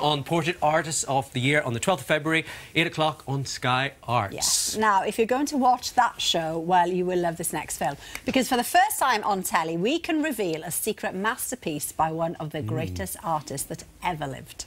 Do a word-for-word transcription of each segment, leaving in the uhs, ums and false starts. On Portrait Artists of the Year on the twelfth of February, eight o'clock on Sky Arts. Yes. Now, if you're going to watch that show, well, you will love this next film. Because for the first time on telly, we can reveal a secret masterpiece by one of the mm. greatest artists that ever lived.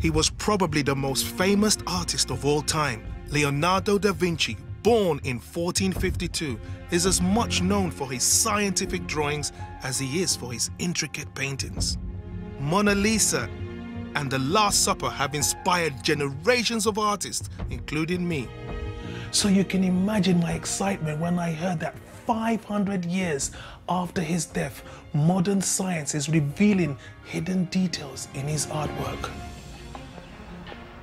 He was probably the most famous artist of all time, Leonardo da Vinci. Born in fourteen fifty-two, is as much known for his scientific drawings as he is for his intricate paintings. Mona Lisa and The Last Supper have inspired generations of artists, including me. So you can imagine my excitement when I heard that five hundred years after his death, modern science is revealing hidden details in his artwork.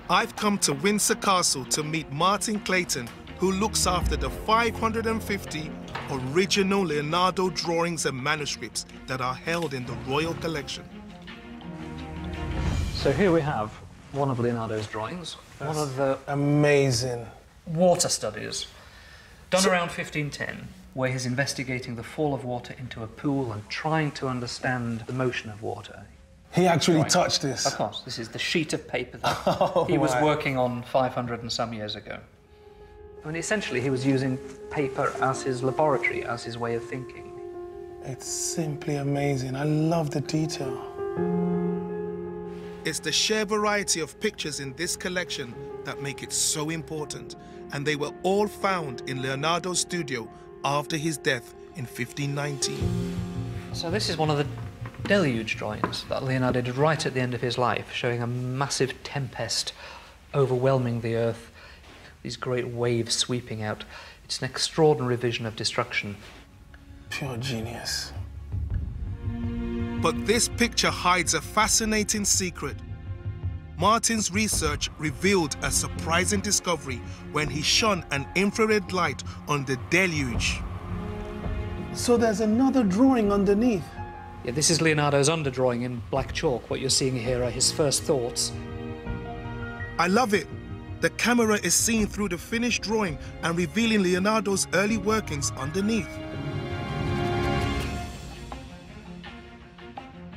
I've come to Windsor Castle to meet Martin Clayton, who looks after the five hundred fifty original Leonardo drawings and manuscripts that are held in the Royal Collection. So here we have one of Leonardo's drawings. That's one of the amazing water studies done so, around fifteen ten, where he's investigating the fall of water into a pool and trying to understand the motion of water. He actually drawing. touched this? Of course. This is the sheet of paper that oh, he was wow. working on five hundred and some years ago. I mean, essentially, he was using paper as his laboratory, as his way of thinking. It's simply amazing. I love the detail. It's the sheer variety of pictures in this collection that make it so important, and they were all found in Leonardo's studio after his death in fifteen nineteen. So this is one of the deluge drawings that Leonardo did right at the end of his life, showing a massive tempest overwhelming the earth, these great waves sweeping out. It's an extraordinary vision of destruction. Pure genius. But this picture hides a fascinating secret. Martin's research revealed a surprising discovery when he shone an infrared light on the deluge. So there's another drawing underneath. Yeah, this is Leonardo's underdrawing in black chalk. What you're seeing here are his first thoughts. I love it. The camera is seen through the finished drawing and revealing Leonardo's early workings underneath.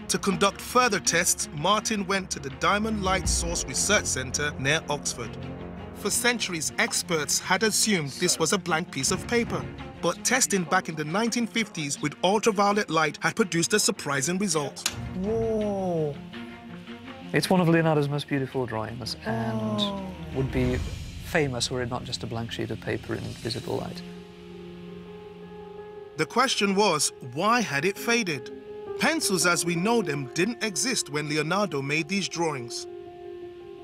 To conduct further tests, Martin went to the Diamond Light Source Research Centre near Oxford. For centuries, experts had assumed this was a blank piece of paper, but testing back in the nineteen fifties with ultraviolet light had produced a surprising result. Whoa. It's one of Leonardo's most beautiful drawings and oh. would be famous were it not just a blank sheet of paper in visible light. The question was, why had it faded? Pencils as we know them didn't exist when Leonardo made these drawings.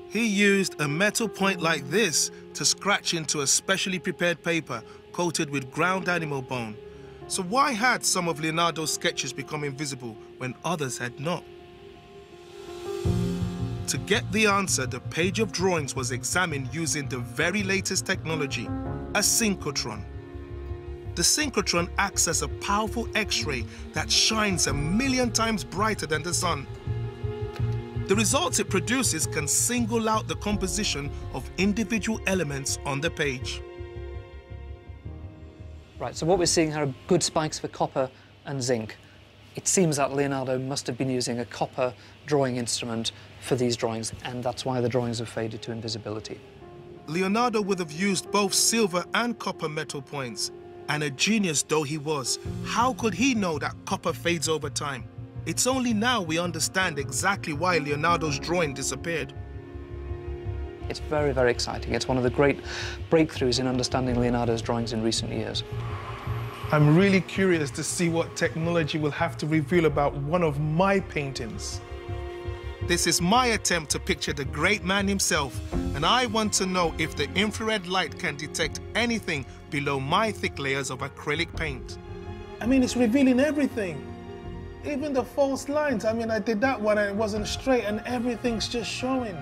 He used a metal point like this to scratch into a specially prepared paper coated with ground animal bone. So why had some of Leonardo's sketches become invisible when others had not? To get the answer, the page of drawings was examined using the very latest technology, a synchrotron. The synchrotron acts as a powerful X-ray that shines a million times brighter than the sun. The results it produces can single out the composition of individual elements on the page. Right, so what we're seeing here are good spikes for copper and zinc. It seems that Leonardo must have been using a copper drawing instrument for these drawings, and that's why the drawings have faded to invisibility. Leonardo would have used both silver and copper metal points, and a genius though he was, how could he know that copper fades over time? It's only now we understand exactly why Leonardo's drawing disappeared. It's very, very exciting. It's one of the great breakthroughs in understanding Leonardo's drawings in recent years. I'm really curious to see what technology will have to reveal about one of my paintings. This is my attempt to picture the great man himself, and I want to know if the infrared light can detect anything below my thick layers of acrylic paint. I mean, it's revealing everything. Even the false lines. I mean, I did that one and it wasn't straight, and everything's just showing.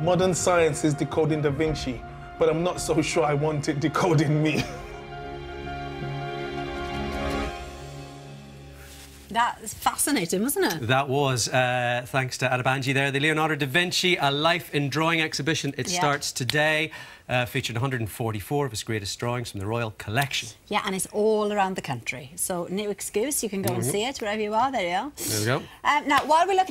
Modern science is decoding Da Vinci, but I'm not so sure I want it decoding me. That's fascinating, wasn't it? That was, uh, thanks to Adebanji there. The Leonardo da Vinci, A Life in Drawing exhibition. It yeah. starts today. Uh, featured one hundred forty-four of his greatest drawings from the Royal Collection. Yeah, and it's all around the country. So, no excuse. You can go mm-hmm. and see it wherever you are. There you are. There we go. Um, now, while we're looking